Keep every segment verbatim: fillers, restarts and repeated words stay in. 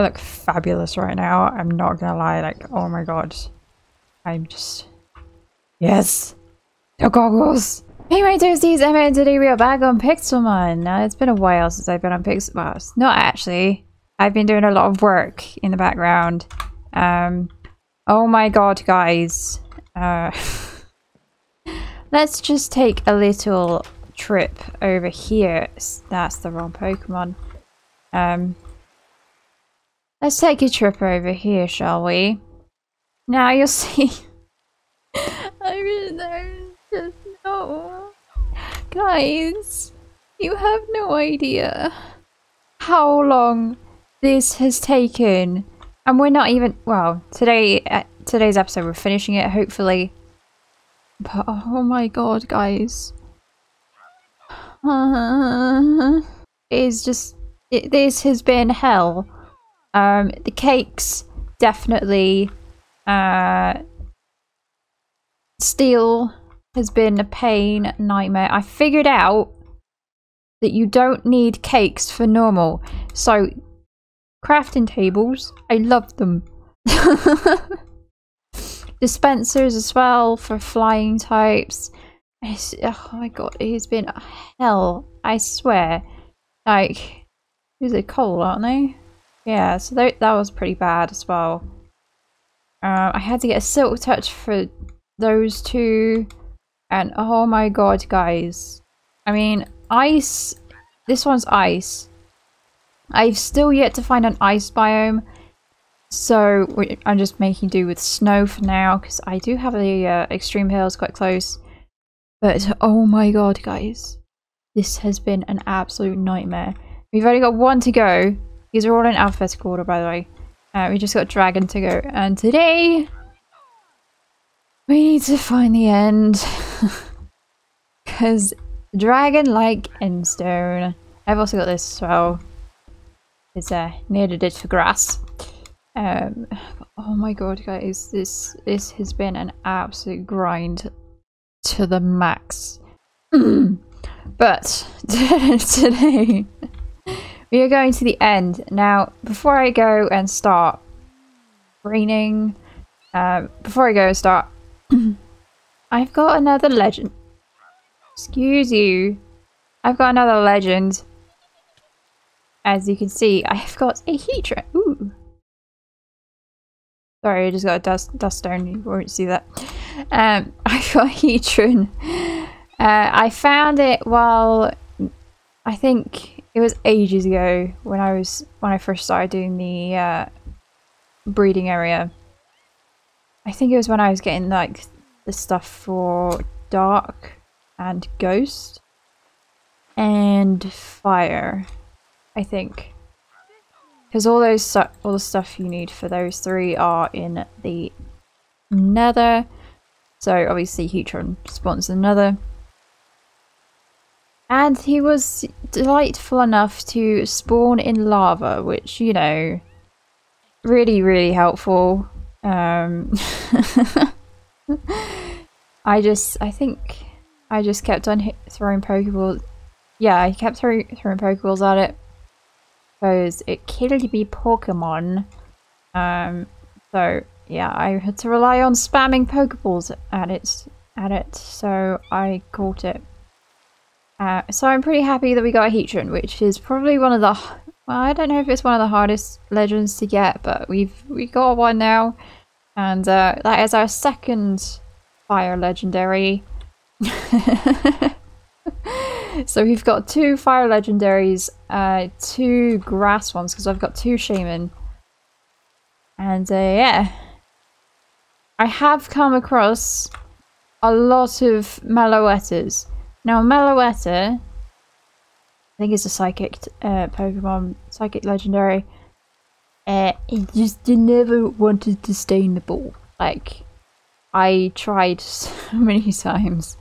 I look fabulous right now, I'm not gonna lie, like, oh my god. I'm just... Yes! The goggles! Hey my toasties, I'm in today, we are back on Pixelmon. Now, it's been a while since I've been on Pixelmon. Well, not actually. I've been doing a lot of work in the background. Um, oh my god, guys. Uh, let's just take a little trip over here. That's the wrong Pokemon. Um... Let's take a trip over here, shall we? Now you'll see. I mean, I'm just no. Guys, you have no idea how long this has taken. And we're not even, well, today, uh, today's episode, we're finishing it, hopefully. But, oh my god, guys. Uh, it's just, it, this has been hell. Um, the cakes definitely, uh, steel has been a pain, nightmare. I figured out that you don't need cakes for normal, so crafting tables, I love them. Dispensers as well for flying types. It's, oh my god, it's been hell, I swear. Like, these are coal, aren't they? Yeah, so that, that was pretty bad as well. Um, I had to get a silk touch for those two. And oh my god, guys. I mean, ice. This one's ice. I've still yet to find an ice biome. So we, I'm just making do with snow for now. Because I do have the uh, extreme hills quite close. But oh my god, guys. This has been an absolute nightmare. We've only got one to go. These are all in alphabetical order, by the way. Uh, we just got dragon to go, and today we need to find the end, because dragon-like endstone. I've also got this as well. It's uh, needed it for grass. Um, oh my god, guys, this this has been an absolute grind to the max. But today. We are going to the end. Now, before I go and start raining, uh, before I go and start, I've got another legend. Excuse you. I've got another legend. As you can see, I've got a Heatran. Ooh. Sorry, I just got a dust, dust stone. You won't see that. Um, I've got a Heatran. Uh, I found it while, I think... It was ages ago when I was when I first started doing the uh, breeding area. I think it was when I was getting like the stuff for dark and ghost and fire, I think, because all those all the stuff you need for those three are in the Nether. So obviously Heatran spawns another. And he was delightful enough to spawn in lava, which, you know, really, really helpful. Um, I just, I think I just kept on hit, throwing Pokeballs. Yeah, I kept throw, throwing Pokeballs at it because it killed me Pokemon. Um, so, yeah, I had to rely on spamming Pokeballs at it, at it, so I caught it. Uh, so I'm pretty happy that we got a Heatran, which is probably one of the, well, I don't know if it's one of the hardest legends to get, but we've we got one now, and uh, that is our second fire legendary. So we've got two fire legendaries, uh, two grass ones, because I've got two Shaman, and uh, yeah, I have come across a lot of Meloettas. Now, Meloetta, I think it's a psychic uh, Pokemon, psychic legendary. Uh, it just never wanted to stay in the ball. Like, I tried so many times.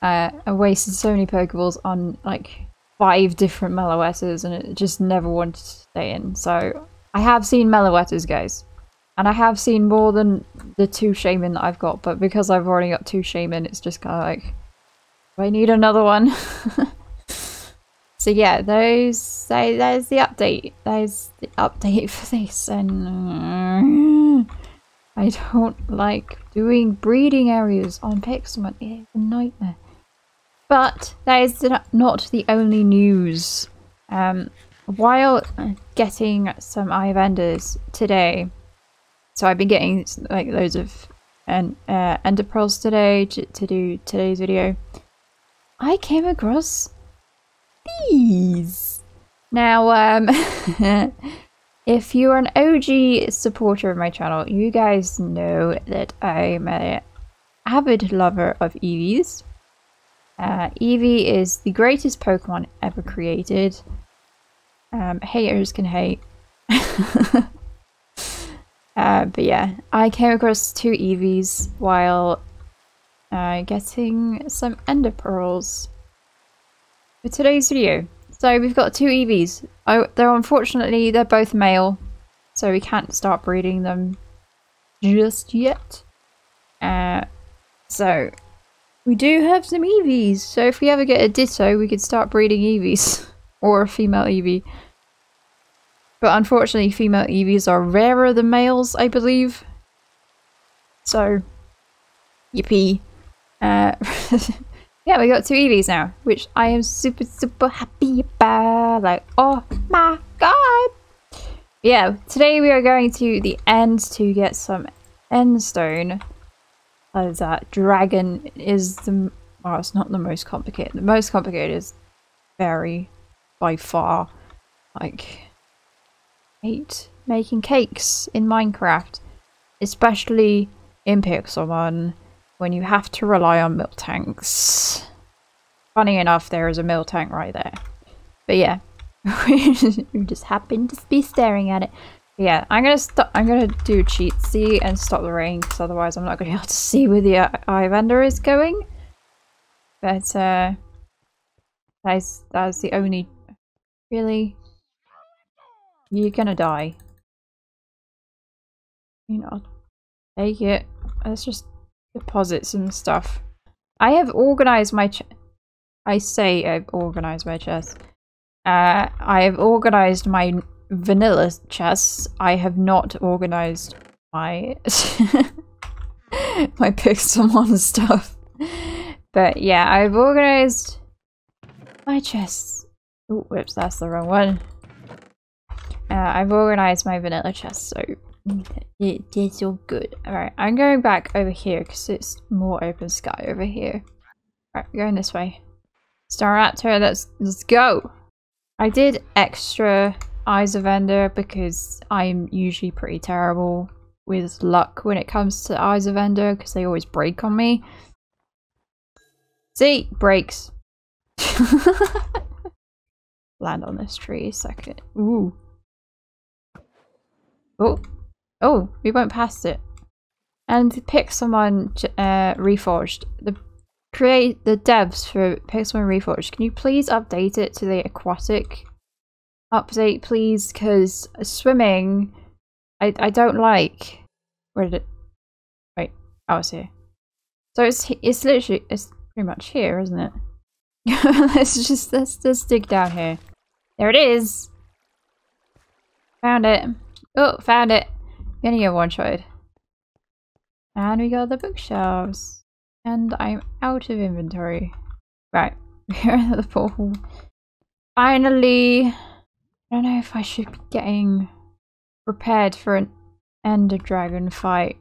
Uh, I wasted so many Pokeballs on like five different Meloettas, and it just never wanted to stay in. So, I have seen Meloettas, guys. And I have seen more than the two Shaman that I've got, but because I've already got two Shaman, it's just kind of like... I need another one. So yeah, those so there's the update. There's the update for this, and uh, I don't like doing breeding areas on Pixelmon. It's a nightmare. But that is not the only news. Um, while getting some eye vendors today, so I've been getting like loads of and uh, ender pearls today to, to do today's video. I came across these. Now, um, if you are an O G supporter of my channel, you guys know that I'm an avid lover of Eevees. Uh, Eevee is the greatest Pokemon ever created. Um, haters can hate. uh, but yeah, I came across two Eevees while uh, getting some Ender Pearls for today's video. So we've got two Eevees. Oh, they're unfortunately they're both male, so we can't start breeding them just yet. Uh, so. We do have some Eevees, so if we ever get a Ditto, we could start breeding Eevees. Or a female Eevee. But unfortunately, female Eevees are rarer than males, I believe. So, yippee. Uh, yeah, we got two Eevees now, which I am super, super happy about. Like, oh my god! Yeah, today we are going to the end to get some Endstone. As that dragon is the well, it's not the most complicated. The most complicated is very by far. Like hate making cakes in Minecraft, especially in Pixelmon, when you have to rely on milk tanks. Funny enough, there is a milk tank right there. But yeah, we just happen to be staring at it. Yeah, I'm gonna stop. I'm gonna do cheat see and stop the rain, because otherwise I'm not gonna be able to see where the eye vendor is going. But uh, that's that's the only. Really, you're gonna die. You know, take it. Let's just deposit some stuff. I have organized my. Ch I say I've organized my chest. Uh, I have organized my. Vanilla chests. I have not organized my my Pixelmon stuff, but yeah, I've organized my chests. Oh, whoops, that's the wrong one. Uh, I've organized my vanilla chest, so it, it's all good. All right, I'm going back over here because it's more open sky over here. All right, we're going this way. Staraptor, let's let's go. I did extra. Eyes of Ender because I'm usually pretty terrible with luck when it comes to Eyes of Ender because they always break on me. See, breaks. Land on this tree a second. Ooh. Oh, oh, we went past it. And Pixelmon uh, Reforged. The create the devs for Pixelmon Reforged. Can you please update it to the aquatic? Update please, because swimming I, I don't like. Where did it wait, oh it's here. So it's it's literally it's pretty much here, isn't it? let's just let's just dig down here. There it is. Found it. Oh, found it. I'm gonna get one shot. And we got the bookshelves. And I'm out of inventory. Right, we're at the portal. Finally. I don't know if I should be getting prepared for an Ender Dragon fight.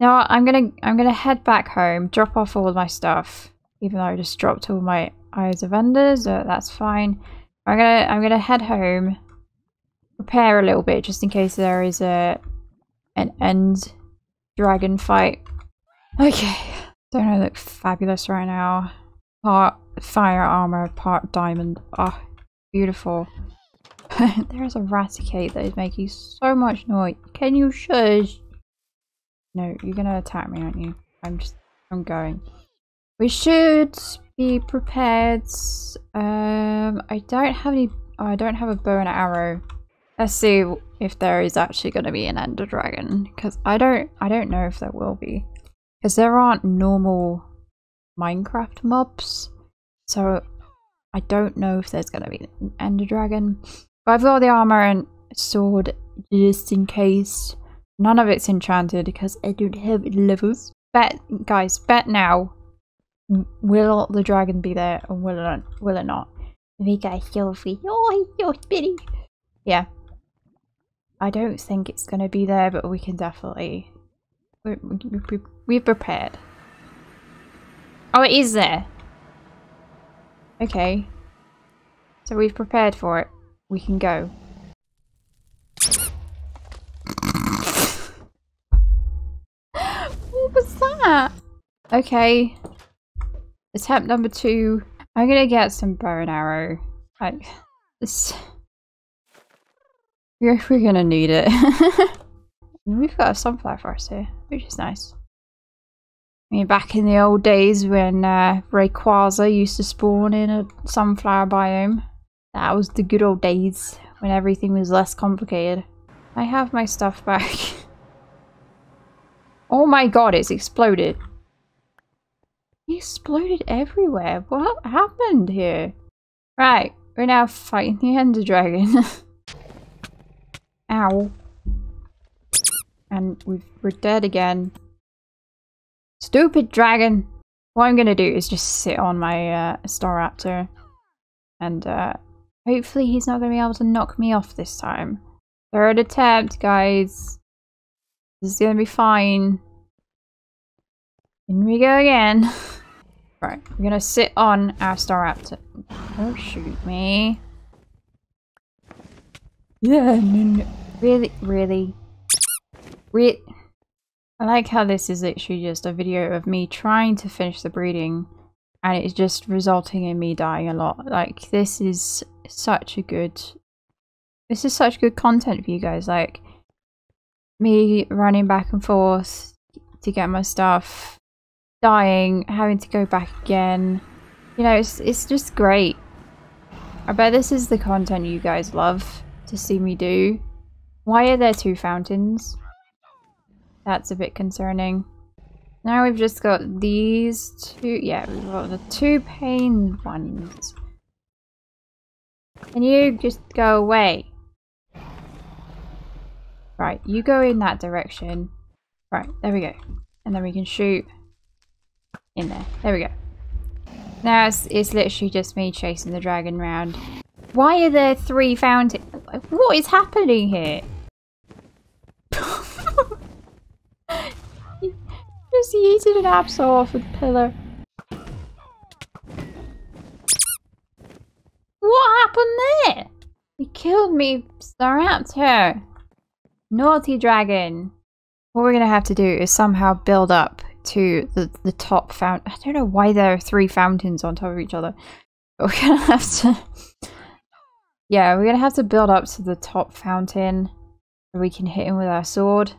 Now I'm gonna I'm gonna head back home, drop off all of my stuff, even though I just dropped all my Eyes of Ender, so that's fine. I'm gonna I'm gonna head home, prepare a little bit just in case there is a an End Dragon fight. Okay, don't I look fabulous right now? Part fire armor, part diamond. Oh, beautiful. There's a Raticate that is making so much noise. Can you shush? No, you're gonna attack me, aren't you? I'm just, I'm going. We should be prepared. Um, I don't have any, oh, I don't have a bow and arrow. Let's see if there is actually gonna be an Ender Dragon. Because I don't, I don't know if there will be. Because there aren't normal Minecraft mobs. So I don't know if there's going to be an Ender Dragon. But I've got the armor and sword just in case. None of it's enchanted because I don't have levels. Bet, guys, bet now. Will the dragon be there or will it not? Will it not? The guy's silly. Oh, he's so spitty. Yeah. I don't think it's going to be there, but we can definitely... We, we, we've prepared. Oh, it is there. Okay. So we've prepared for it. We can go. What was that? Okay. Attempt number two. I'm gonna get some bow and arrow. Like this. We're, we're gonna need it. We've got a sunflower forest here, which is nice. I mean, back in the old days when uh, Rayquaza used to spawn in a sunflower biome. That was the good old days when everything was less complicated. I have my stuff back. Oh my god, it's exploded. It exploded everywhere. What happened here? Right, we're now fighting the Ender Dragon. Ow. And we've, we're dead again. Stupid dragon! What I'm gonna do is just sit on my uh, Staraptor. And uh, hopefully he's not gonna be able to knock me off this time. Third attempt, guys. This is gonna be fine. In we go again. Right, we're gonna sit on our Staraptor. Don't shoot me. Yeah, no, no. Really, really. Re I like how this is literally just a video of me trying to finish the breeding and it's just resulting in me dying a lot. Like, this is such a good... This is such good content for you guys, like... Me running back and forth to get my stuff, dying, having to go back again. You know, it's, it's just great. I bet this is the content you guys love to see me do. Why are there two fountains? That's a bit concerning. Now we've just got these two. Yeah, we've got the two pain ones. Can you just go away? Right, you go in that direction. Right, there we go. And then we can shoot in there. There we go. Now it's, it's literally just me chasing the dragon round. Why are there three fountains? What is happening here? Just yeeted an absor off a pillar. What happened there? You killed me, Staraptor. Naughty dragon. What we're going to have to do is somehow build up to the, the top fountain. I don't know why there are three fountains on top of each other. But we're going to have to... yeah, we're going to have to build up to the top fountain. So we can hit him with our sword.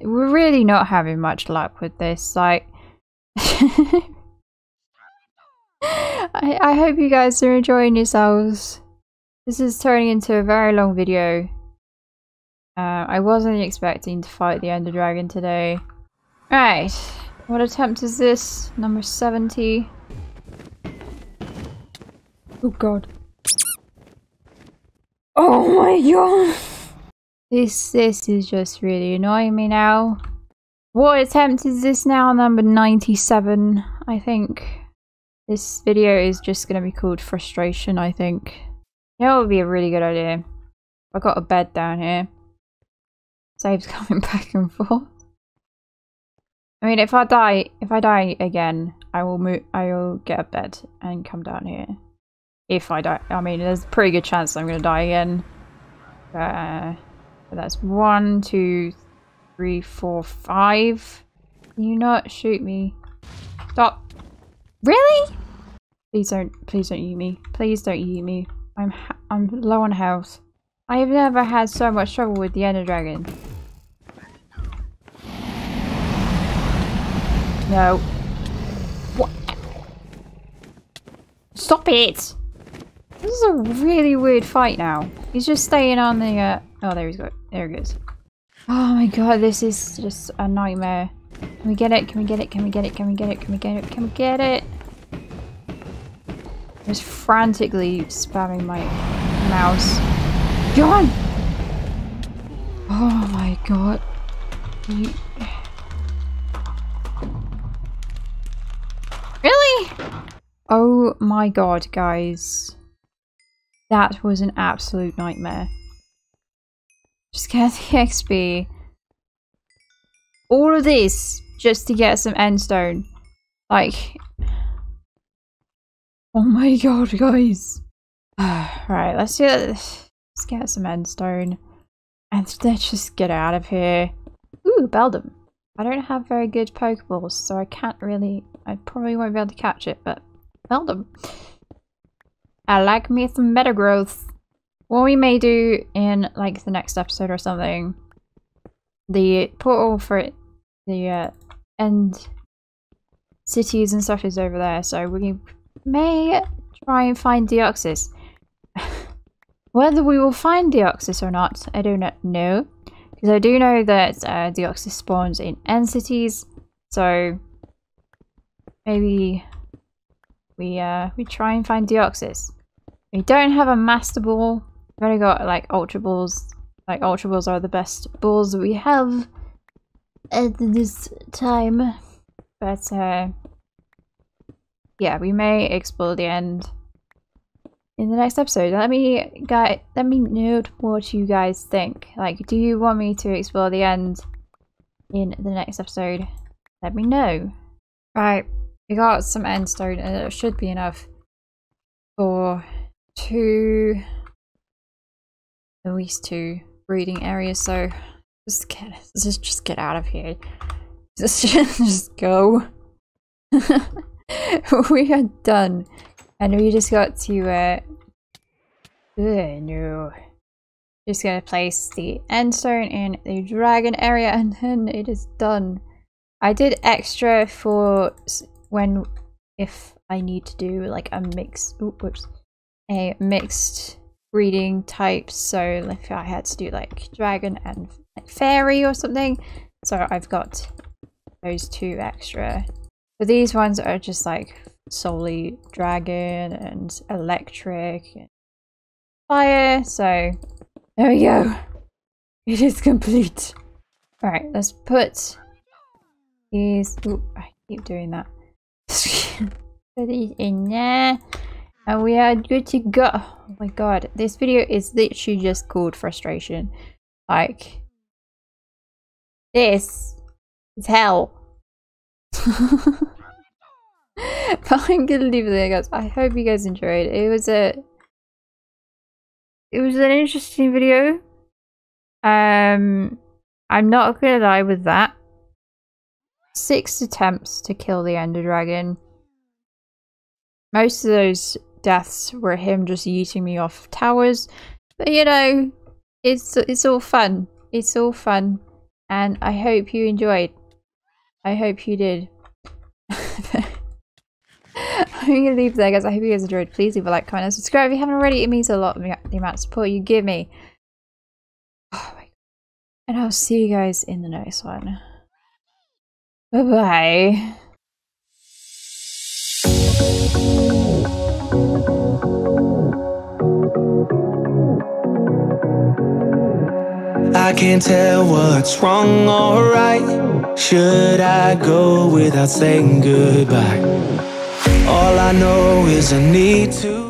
We're really not having much luck with this, like... I, I hope you guys are enjoying yourselves. This is turning into a very long video. Uh, I wasn't expecting to fight the Ender Dragon today. Right, what attempt is this? Number seventy. Oh god. Oh my god! This, this is just really annoying me now. What attempt is this now? Number ninety-seven, I think. This video is just going to be called Frustration, I think. You know, it would be a really good idea. I've got a bed down here. Saves coming back and forth. I mean, if I die, if I die again, I will move, I will get a bed and come down here. If I die, I mean, there's a pretty good chance that I'm going to die again. But, uh... But that's one, two, three, four, five. Can you not shoot me? Stop. Really? Please don't, please don't eat me. Please don't eat me. I'm, ha I'm low on health. I have never had so much trouble with the Ender Dragon. No. What? Stop it! This is a really weird fight now. He's just staying on the, uh, oh, there he's got, there he goes. Oh my god, this is just a nightmare. Can we get it? Can we get it? Can we get it? Can we get it? Can we get it? Can we get it? I was frantically spamming my mouse. John! Oh my god. You... Really? Oh my god, guys. That was an absolute nightmare. Just get the X P. All of this just to get some end stone. Like... Oh my god, guys. Right, let's do this. Let's get some end stone. And let's just get out of here. Ooh, Beldum. I don't have very good Pokeballs, so I can't really... I probably won't be able to catch it, but... Beldum. I like me some metagrowth. What we may do in, like, the next episode or something. The portal for it, the uh, end cities and stuff is over there, so we can... may try and find Deoxys. Whether we will find Deoxys or not, I do not know, because I do know that uh, Deoxys spawns in end cities, so maybe we uh, we try and find Deoxys. We don't have a master ball. We've only got like ultra balls. Like ultra balls are the best balls that we have at this time, but uh, yeah, we may explore the end in the next episode. Let me guy let me know what you guys think. Like, do you want me to explore the end in the next episode? Let me know. Right, we got some end stone and it should be enough for two, at least two breeding areas, so just get just just get out of here. Just just go. We are done, and we just got to uh ugh, no just gonna place the end stone in the dragon area, and then it is done. I did extra for when if I need to do like a mix ooh, whoops a mixed breeding type, so if I had to do like dragon and fairy or something, so I've got those two extra. But these ones are just like solely dragon and electric and fire, so there we go. It is complete. Alright, let's put these, ooh, I keep doing that. Put these in there and we are good to go. Oh my god, this video is literally just called frustration. Like, this is hell. But I'm gonna leave it there, guys. I hope you guys enjoyed. It was a it was an interesting video. Um I'm not gonna lie with that. Six attempts to kill the Ender Dragon. Most of those deaths were him just yeeting me off towers. But you know, it's it's all fun. It's all fun. And I hope you enjoyed. I hope you did. I'm going to leave it there, guys. I hope you guys enjoyed. Please leave a like, comment, and subscribe if you haven't already. It means a lot, the amount of support you give me. Oh my god. And I'll see you guys in the next one. Bye-bye. I can't tell what's wrong or right. Should I go without saying goodbye? All I know is I need to